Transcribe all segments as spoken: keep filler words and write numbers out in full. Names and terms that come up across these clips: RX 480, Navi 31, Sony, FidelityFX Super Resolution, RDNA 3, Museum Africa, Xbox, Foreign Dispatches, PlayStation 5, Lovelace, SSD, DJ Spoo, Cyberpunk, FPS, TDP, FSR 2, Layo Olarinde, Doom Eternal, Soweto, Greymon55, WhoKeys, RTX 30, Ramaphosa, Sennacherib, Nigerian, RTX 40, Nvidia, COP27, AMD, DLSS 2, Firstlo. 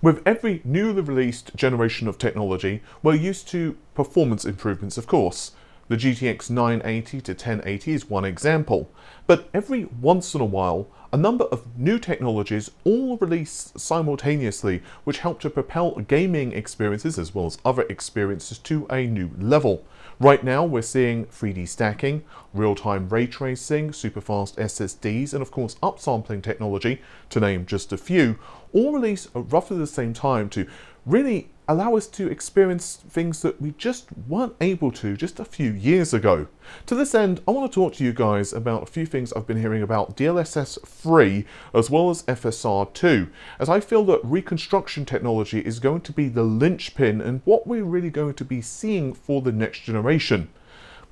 With every newly released generation of technology, we're used to performance improvements, of course. The G T X nine eighty to ten eighty is one example, but every once in a while, a number of new technologies all released simultaneously, which help to propel gaming experiences as well as other experiences to a new level. Right now we're seeing three D stacking, real-time ray tracing, superfast S S Ds, and of course upsampling technology, to name just a few, all released at roughly the same time to really allow us to experience things that we just weren't able to just a few years ago. To this end, I want to talk to you guys about a few things I've been hearing about D L S S three as well as F S R two, as I feel that reconstruction technology is going to be the linchpin and what we're really going to be seeing for the next generation.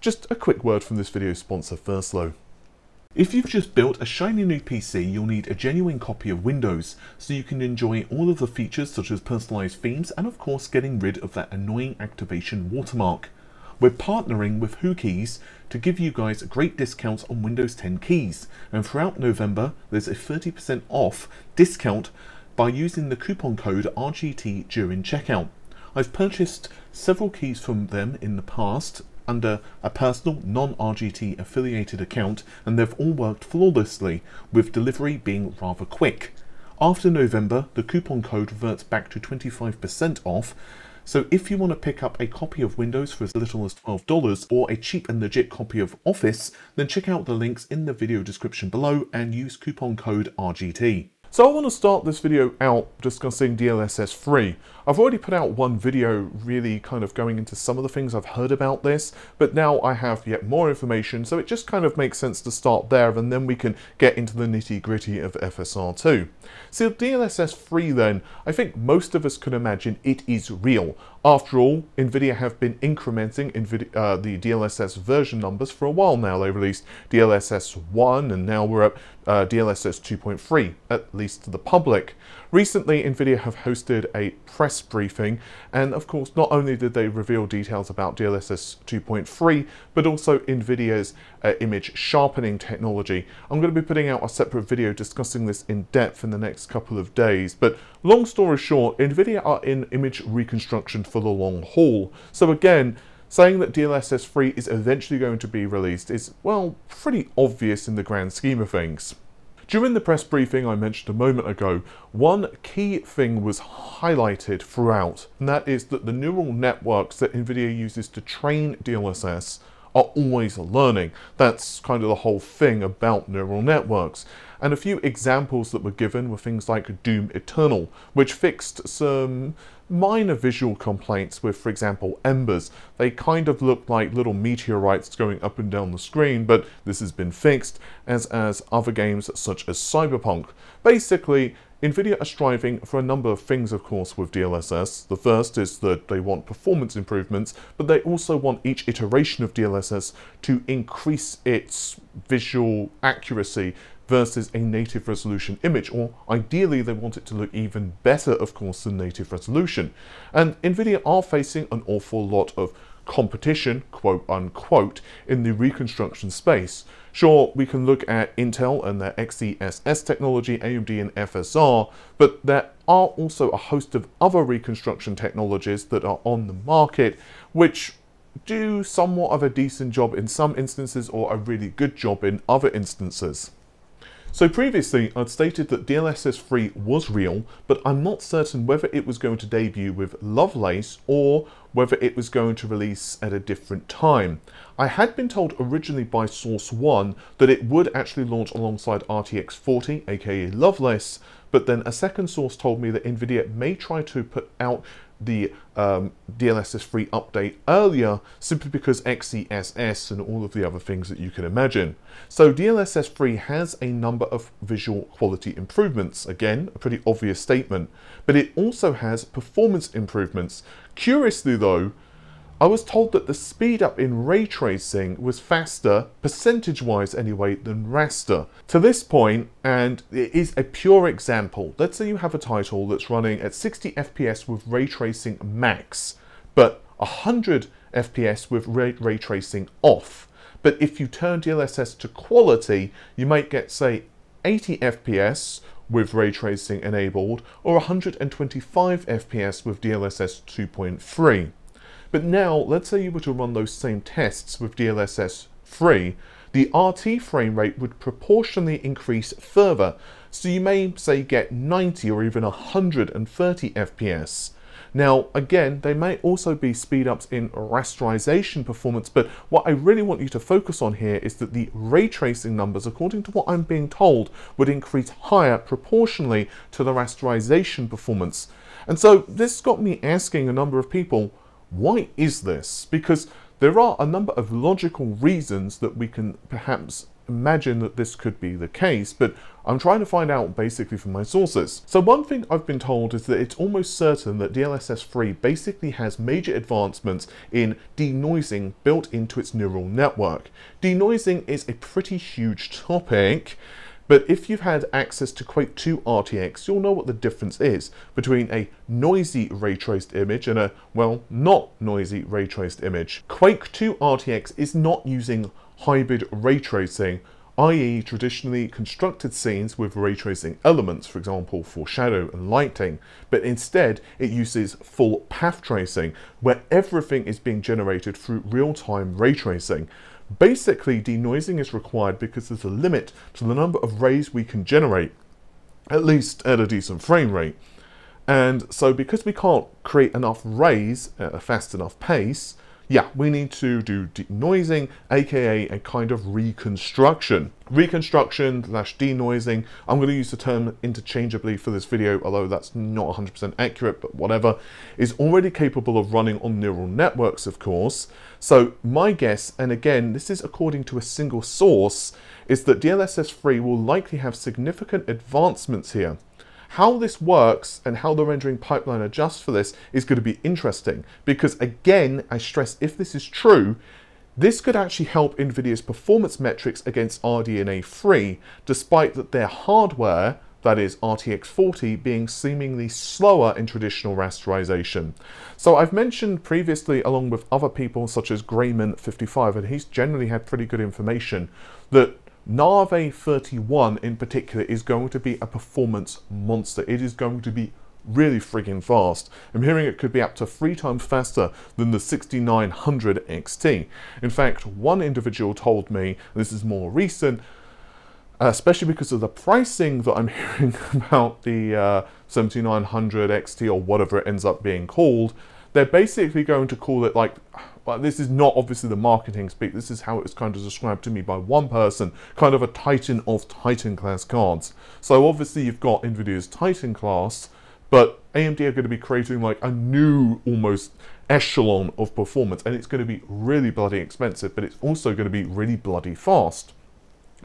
Just a quick word from this video sponsor, Firstlo. If you've just built a shiny new P C, you'll need a genuine copy of Windows, so you can enjoy all of the features such as personalized themes and of course getting rid of that annoying activation watermark. We're partnering with WhoKeys to give you guys great discounts on Windows ten keys, and throughout November there's a thirty percent off discount by using the coupon code R G T during checkout. I've purchased several keys from them in the past under a personal non-R G T affiliated account, and they've all worked flawlessly, with delivery being rather quick. After November, the coupon code reverts back to twenty-five percent off, so if you want to pick up a copy of Windows for as little as twelve dollars or a cheap and legit copy of Office, then check out the links in the video description below and use coupon code R G T. So I want to start this video out discussing D L S S three. I've already put out one video really kind of going into some of the things I've heard about this, but now I have yet more information, so it just kind of makes sense to start there, and then we can get into the nitty gritty of F S R two. So D L S S three then, I think most of us can imagine it is real. After all, Nvidia have been incrementing Nvidia, uh, the D L S S version numbers for a while now. They released D L S S one, and now we're at uh, D L S S two point three, at least to the public. Recently, Nvidia have hosted a press briefing, and of course, not only did they reveal details about D L S S two point three, but also Nvidia's uh, image sharpening technology. I'm going to be putting out a separate video discussing this in depth in the next couple of days, but long story short, Nvidia are in image reconstruction for the long haul. So again, saying that D L S S three is eventually going to be released is, well, pretty obvious in the grand scheme of things. During the press briefing I mentioned a moment ago, one key thing was highlighted throughout, and that is that the neural networks that Nvidia uses to train D L S S are always learning. That's kind of the whole thing about neural networks. And a few examples that were given were things like Doom Eternal, which fixed some minor visual complaints with, for example, embers. They kind of looked like little meteorites going up and down the screen, but this has been fixed, as as other games such as Cyberpunk. Basically, Nvidia are striving for a number of things, of course, with D L S S. The first is that they want performance improvements, but they also want each iteration of D L S S to increase its visual accuracy versus a native resolution image, or ideally they want it to look even better, of course, than native resolution. And Nvidia are facing an awful lot of competition, quote unquote, in the reconstruction space. Sure, we can look at Intel and their X E S S technology, A M D and F S R, but there are also a host of other reconstruction technologies that are on the market, which do somewhat of a decent job in some instances or a really good job in other instances. So previously, I'd stated that D L S S three was real, but I'm not certain whether it was going to debut with Lovelace or whether it was going to release at a different time. I had been told originally by Source one that it would actually launch alongside R T X forty, aka Lovelace, but then a second source told me that Nvidia may try to put out the um, D L S S three update earlier, simply because X E S S and all of the other things that you can imagine. So D L S S three has a number of visual quality improvements, again a pretty obvious statement, but it also has performance improvements. Curiously though, I was told that the speed up in ray tracing was faster, percentage wise anyway, than raster. To this point, and it is a pure example, let's say you have a title that's running at sixty F P S with ray tracing max, but one hundred F P S with ray, ray tracing off. But if you turn D L S S to quality, you might get, say, eighty F P S with ray tracing enabled, or one hundred twenty-five F P S with D L S S two point three. But now, let's say you were to run those same tests with D L S S three, the R T frame rate would proportionally increase further, so you may, say, get ninety or even one hundred thirty F P S. Now, again, there may also be speed-ups in rasterization performance, but what I really want you to focus on here is that the ray tracing numbers, according to what I'm being told, would increase higher proportionally to the rasterization performance. And so this got me asking a number of people, why is this? Because there are a number of logical reasons that we can perhaps imagine that this could be the case, but I'm trying to find out basically from my sources. So one thing I've been told is that it's almost certain that D L S S three basically has major advancements in denoising built into its neural network. Denoising is a pretty huge topic, but if you've had access to Quake two R T X, you'll know what the difference is between a noisy ray-traced image and a, well, not noisy ray-traced image. Quake two R T X is not using hybrid ray tracing, that is traditionally constructed scenes with ray tracing elements, for example for shadow and lighting, but instead it uses full path tracing, where everything is being generated through real-time ray tracing. Basically, denoising is required because there's a limit to the number of rays we can generate, at least at a decent frame rate. And so because we can't create enough rays at a fast enough pace, yeah, we need to do denoising, aka a kind of reconstruction. Reconstruction slash denoising, I'm going to use the term interchangeably for this video, although that's not one hundred percent accurate, but whatever, is already capable of running on neural networks, of course. So my guess, and again, this is according to a single source, is that D L S S three will likely have significant advancements here. How this works and how the rendering pipeline adjusts for this is going to be interesting, because again, I stress, if this is true, this could actually help Nvidia's performance metrics against R D N A three, despite that their hardware, that is R T X forty, being seemingly slower in traditional rasterization. So I've mentioned previously, along with other people such as Greymon fifty-five, and he's generally had pretty good information, that Navi thirty-one in particular is going to be a performance monster. It is going to be really friggin' fast. I'm hearing it could be up to three times faster than the sixty-nine hundred X T. In fact, one individual told me, and this is more recent, uh, especially because of the pricing that I'm hearing about the uh, seventy-nine hundred X T or whatever it ends up being called, they're basically going to call it like, but this is not obviously the marketing speak, this is how it was kind of described to me by one person, kind of a Titan of Titan class cards. So obviously you've got Nvidia's Titan class, but A M D are going to be creating like a new almost echelon of performance, and it's going to be really bloody expensive, but it's also going to be really bloody fast.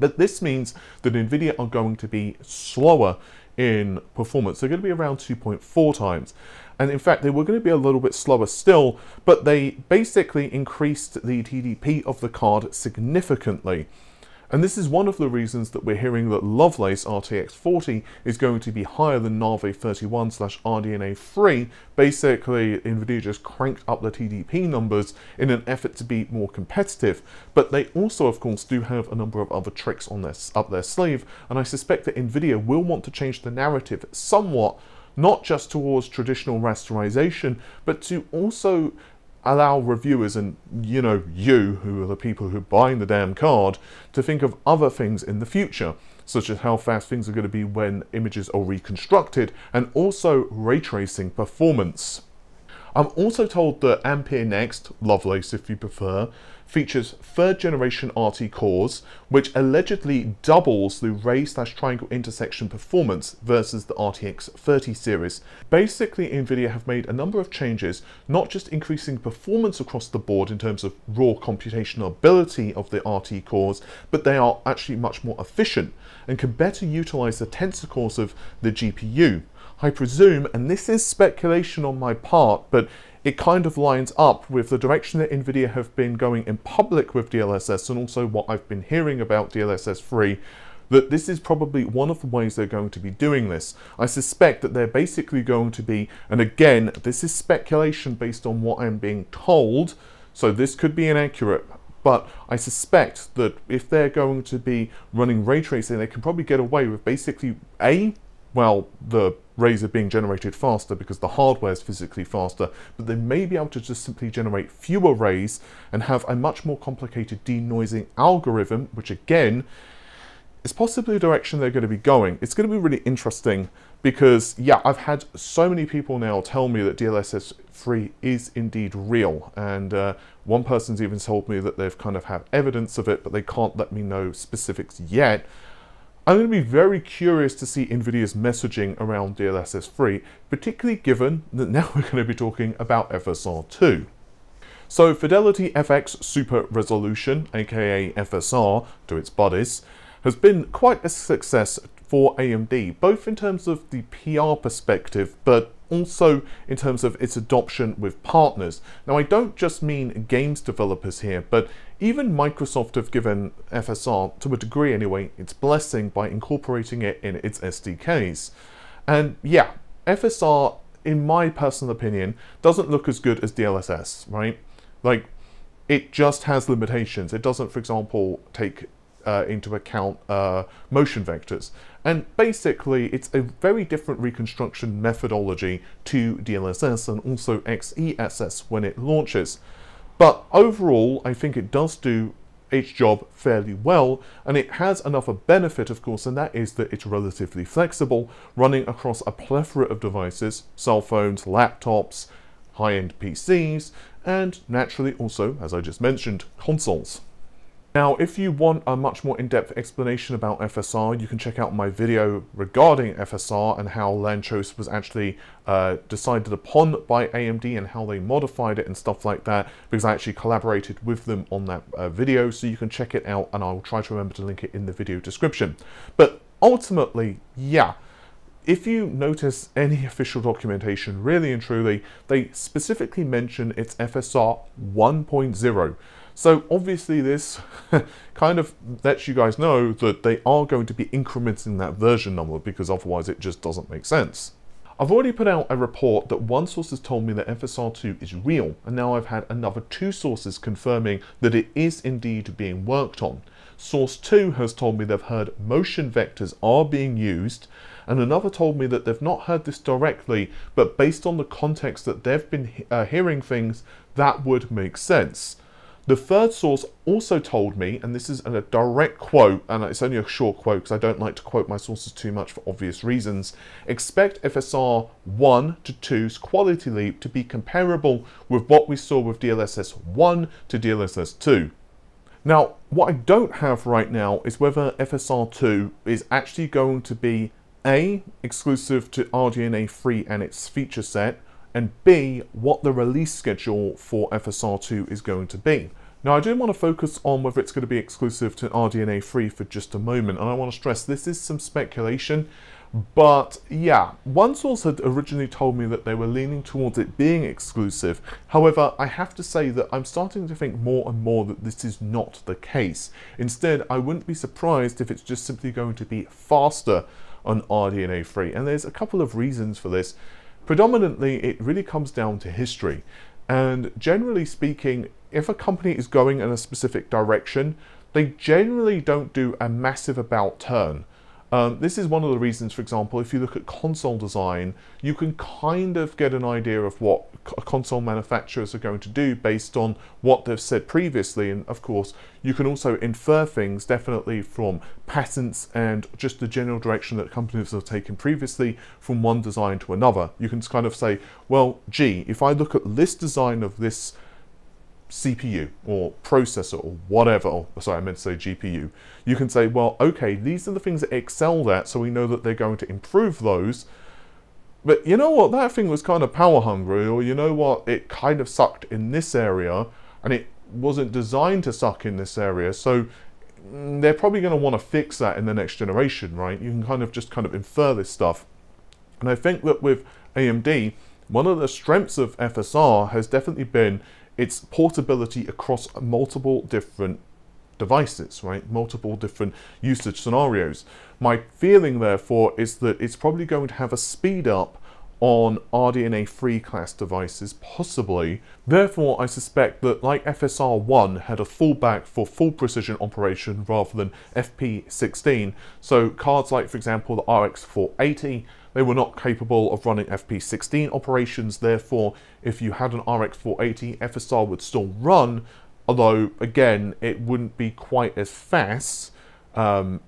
But this means that Nvidia are going to be slower in performance. They're going to be around two point four times. And in fact, they were going to be a little bit slower still, but they basically increased the T D P of the card significantly. And this is one of the reasons that we're hearing that Lovelace R T X forty is going to be higher than Navi thirty-one slash R D N A three. Basically, Nvidia just cranked up the T D P numbers in an effort to be more competitive. But they also, of course, do have a number of other tricks on this up their sleeve. And I suspect that Nvidia will want to change the narrative somewhat, not just towards traditional rasterization, but to also allow reviewers and, you know, you, who are the people who are buying the damn card, to think of other things in the future, such as how fast things are going to be when images are reconstructed, and also ray tracing performance. I'm also told that Ampere Next, Lovelace if you prefer, features third generation R T cores, which allegedly doubles the ray slash triangle intersection performance versus the R T X thirty series. Basically, Nvidia have made a number of changes, not just increasing performance across the board in terms of raw computational ability of the R T cores, but they are actually much more efficient and can better utilize the tensor cores of the G P U. I presume, and this is speculation on my part, but it kind of lines up with the direction that Nvidia have been going in public with D L S S, and also what I've been hearing about D L S S three, that this is probably one of the ways they're going to be doing this. I suspect that they're basically going to be, and again, this is speculation based on what I'm being told, so this could be inaccurate, but I suspect that if they're going to be running ray tracing, they can probably get away with basically A, well, the rays are being generated faster because the hardware is physically faster, but they may be able to just simply generate fewer rays and have a much more complicated denoising algorithm, which again is possibly the direction they're going to be going. It's going to be really interesting because, yeah, I've had so many people now tell me that D L S S three is indeed real, and uh, one person's even told me that they've kind of had evidence of it, but they can't let me know specifics yet. I'm going to be very curious to see Nvidia's messaging around D L S S three, particularly given that now we're going to be talking about F S R two. So FidelityFX Super Resolution, aka F S R to its buddies, has been quite a success for A M D, both in terms of the P R perspective, but also in terms of its adoption with partners. Now, I don't just mean games developers here, but even Microsoft have given F S R, to a degree anyway, its blessing by incorporating it in its S D Ks. And yeah, F S R, in my personal opinion, doesn't look as good as D L S S, right? Like, it just has limitations. It doesn't, for example, take uh, into account uh, motion vectors. And basically, it's a very different reconstruction methodology to D L S S and also X E S S when it launches. But overall, I think it does do its job fairly well, and it has another benefit, of course, and that is that it's relatively flexible, running across a plethora of devices, cell phones, laptops, high-end P Cs, and naturally also, as I just mentioned, consoles. Now, if you want a much more in-depth explanation about F S R, you can check out my video regarding F S R and how Lanczos was actually uh, decided upon by A M D and how they modified it and stuff like that, because I actually collaborated with them on that uh, video, so you can check it out, and I'll try to remember to link it in the video description. But ultimately, yeah, if you notice any official documentation, really and truly, they specifically mention it's F S R one point oh. So obviously this kind of lets you guys know that they are going to be incrementing that version number, because otherwise it just doesn't make sense. I've already put out a report that one source has told me that F S R two is real, and now I've had another two sources confirming that it is indeed being worked on. Source two has told me they've heard motion vectors are being used, and another told me that they've not heard this directly, but based on the context that they've been uh, hearing things, that would make sense. The third source also told me, and this is a direct quote, and it's only a short quote because I don't like to quote my sources too much for obvious reasons, expect F S R one to two's quality leap to be comparable with what we saw with D L S S one to D L S S two. Now, what I don't have right now is whether F S R two is actually going to be A, exclusive to R D N A three and its feature set, and B, what the release schedule for F S R two is going to be. Now, I do want to focus on whether it's going to be exclusive to R D N A three for just a moment, and I want to stress this is some speculation, but yeah, one source had originally told me that they were leaning towards it being exclusive. However, I have to say that I'm starting to think more and more that this is not the case. Instead, I wouldn't be surprised if it's just simply going to be faster on R D N A three, and there's a couple of reasons for this. Predominantly, it really comes down to history, and generally speaking, if a company is going in a specific direction, they generally don't do a massive about turn. Um, this is one of the reasons, for example, if you look at console design, you can kind of get an idea of what console manufacturers are going to do based on what they've said previously, and of course, you can also infer things definitely from patents and just the general direction that companies have taken previously from one design to another. You can kind of say, well, gee, if I look at this design of this C P U or processor or whatever, or, sorry, I meant to say G P U, you can say, well, okay, these are the things that excelled at, so we know that they're going to improve those, but you know what, that thing was kind of power hungry, or you know what, it kind of sucked in this area, and it wasn't designed to suck in this area, so they're probably going to want to fix that in the next generation, right? You can kind of just kind of infer this stuff, and I think that with A M D, one of the strengths of F S R has definitely been its portability across multiple different devices, right? Multiple different usage scenarios. My feeling, therefore, is that it's probably going to have a speed up on R D N A three class devices, possibly. Therefore, I suspect that like F S R one had a fallback for full precision operation rather than F P sixteen, so cards like, for example, the R X four eighty, they were not capable of running F P sixteen operations. Therefore, if you had an R X four eighty, F S R would still run, although, again, it wouldn't be quite as fast um,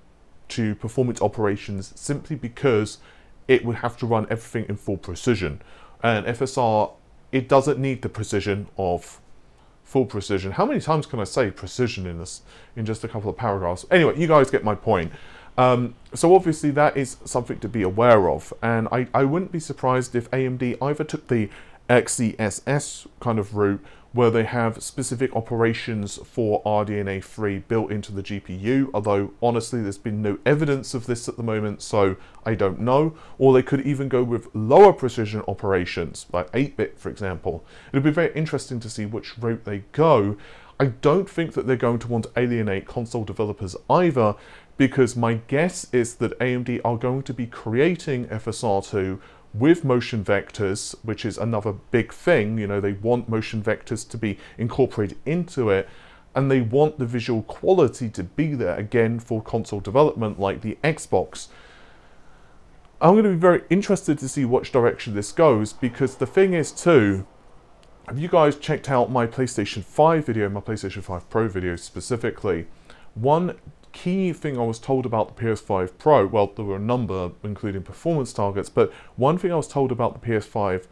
to perform its operations simply because it would have to run everything in full precision. And F S R, it doesn't need the precision of full precision. How many times can I say precision in this, in just a couple of paragraphs? Anyway, you guys get my point. Um, so obviously that is something to be aware of. And I, I wouldn't be surprised if A M D either took the X E S S kind of route where they have specific operations for R D N A three built into the G P U, although honestly there's been no evidence of this at the moment, so I don't know. Or they could even go with lower precision operations, like eight bit for example. It'd be very interesting to see which route they go. I don't think that they're going to want to alienate console developers either, because my guess is that A M D are going to be creating F S R two with motion vectors, which is another big thing. You know, they want motion vectors to be incorporated into it, and they want the visual quality to be there, again, for console development like the Xbox. I'm going to be very interested to see which direction this goes, because the thing is too, have you guys checked out my PlayStation five video, my PlayStation five Pro video specifically? One key thing I was told about the P S five Pro, well, there were a number including performance targets, but one thing I was told about the P S five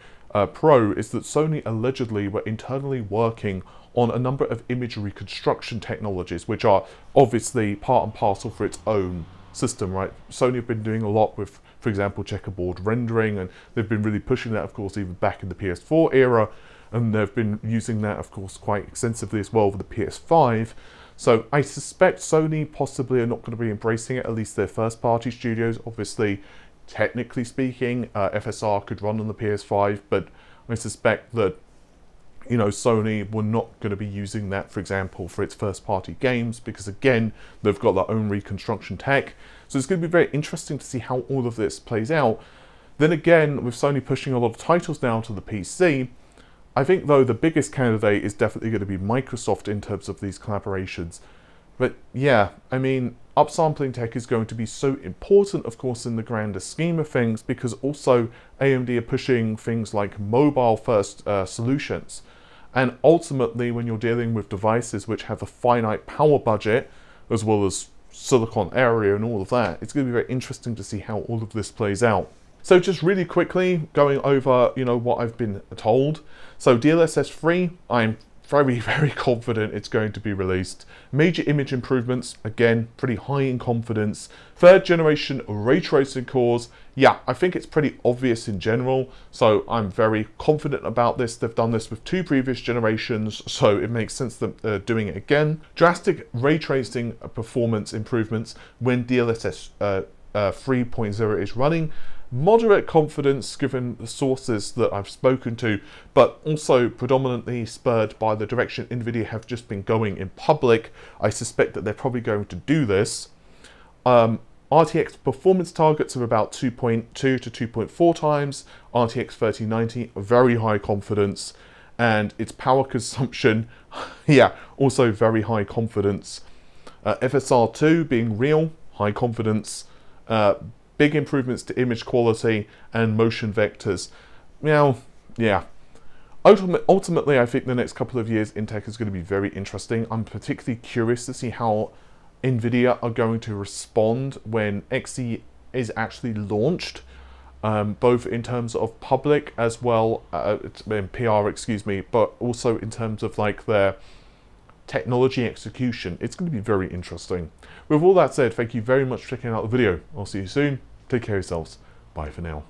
Pro is that Sony allegedly were internally working on a number of image reconstruction technologies, which are obviously part and parcel for its own system, right? Sony have been doing a lot with, for example, checkerboard rendering, and they've been really pushing that, of course, even back in the P S four era, and they've been using that, of course, quite extensively as well with the P S five. So I suspect Sony possibly are not going to be embracing it, at least their first-party studios. Obviously, technically speaking, uh, F S R could run on the P S five, but I suspect that, you know, Sony were not going to be using that, for example, for its first-party games, because, again, they've got their own reconstruction tech. So it's going to be very interesting to see how all of this plays out. Then again, with Sony pushing a lot of titles now to the P C, I think, though, the biggest candidate is definitely going to be Microsoft in terms of these collaborations. But, yeah, I mean, upsampling tech is going to be so important, of course, in the grander scheme of things, because also A M D are pushing things like mobile-first uh, solutions. And ultimately, when you're dealing with devices which have a finite power budget, as well as silicon area and all of that, it's going to be very interesting to see how all of this plays out. So just really quickly going over, you know, what I've been told. So D L S S three, I'm very, very confident it's going to be released. Major image improvements, again, pretty high in confidence. Third generation ray tracing cores. Yeah, I think it's pretty obvious in general. So I'm very confident about this. They've done this with two previous generations, so it makes sense that they're doing it again. Drastic ray tracing performance improvements when D L S S uh, uh, three point oh is running. Moderate confidence given the sources that I've spoken to, but also predominantly spurred by the direction Nvidia have just been going in public. I suspect that they're probably going to do this. Um, R T X performance targets are about two point two to two point four times. R T X thirty ninety, very high confidence. And its power consumption, yeah, also very high confidence. Uh, F S R two being real, high confidence. Uh, Big improvements to image quality and motion vectors. Now, yeah. Ultimately, I think the next couple of years in tech is going to be very interesting. I'm particularly curious to see how Nvidia are going to respond when X E is actually launched, um, both in terms of public as well, uh, in P R, excuse me, but also in terms of like their technology execution. It's going to be very interesting. With all that said, thank you very much for checking out the video. I'll see you soon. Take care of yourselves. Bye for now.